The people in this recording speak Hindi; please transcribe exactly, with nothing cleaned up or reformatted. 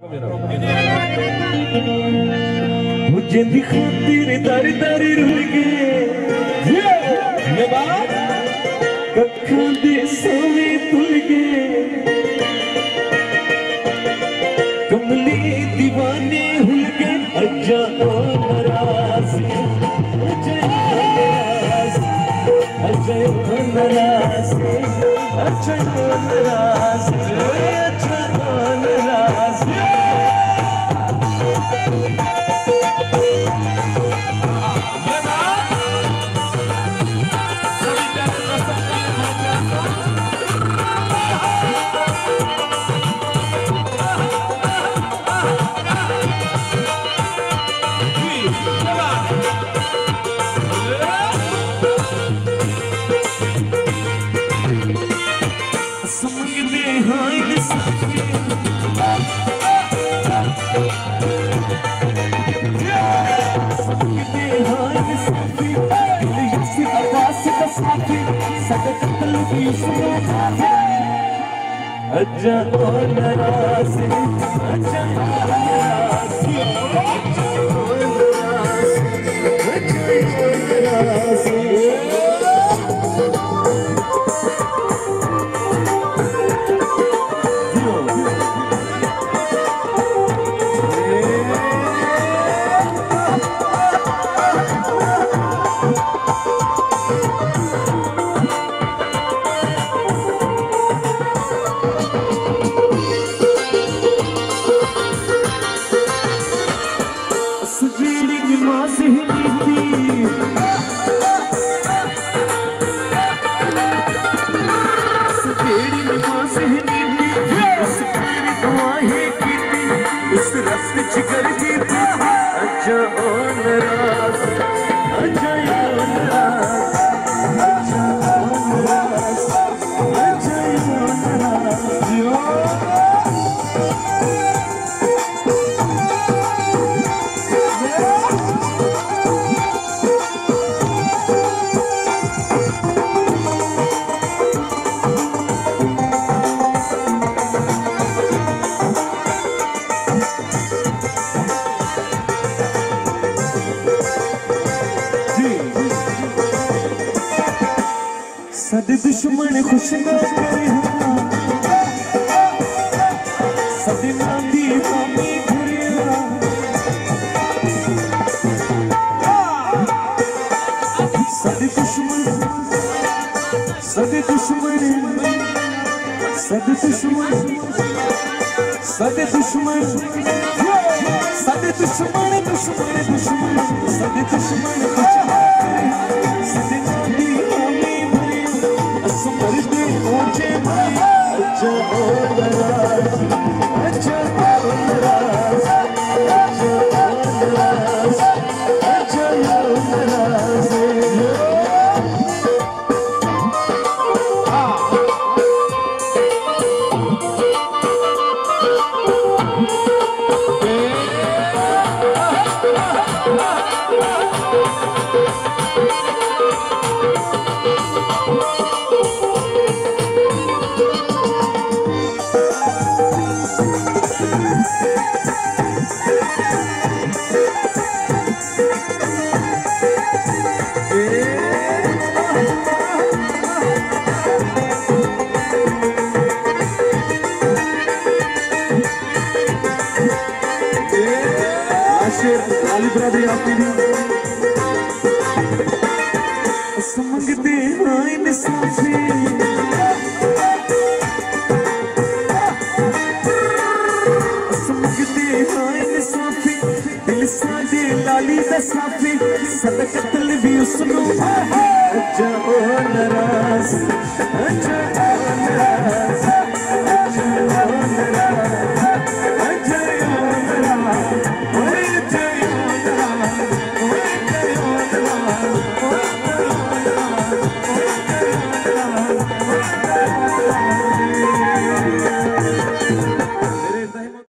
मुझे दिखा तेरे तारे तारे रुल गए कखा दे सोने तुल गए कमले दीवाने हुल गए अज्जा हो नाराज अज्जा हो नाराज अज्जा हो नाराज अज्जा हो नाराज अज्जा हो नाराज अज्जा हो नाराज सादे दुश्मन खुश ना करे सादे नांदी पामी घुरिया सादे दुश्मन सादे दुश्मन सादे दुश्मन सादे दुश्मन सादे दुश्मन दुश्मन दुश्मन सादे दुश्मन सादे अच्छा हो नाराज अच्छा हो नाराज अच्छा हो नाराज अच्छा हो नाराज समंगते हैं इंसाफी समंगते हैं इंसाफी दिल सादे लाली दसाफी सद कत्ल भी उसको अज्जा हो नाराज।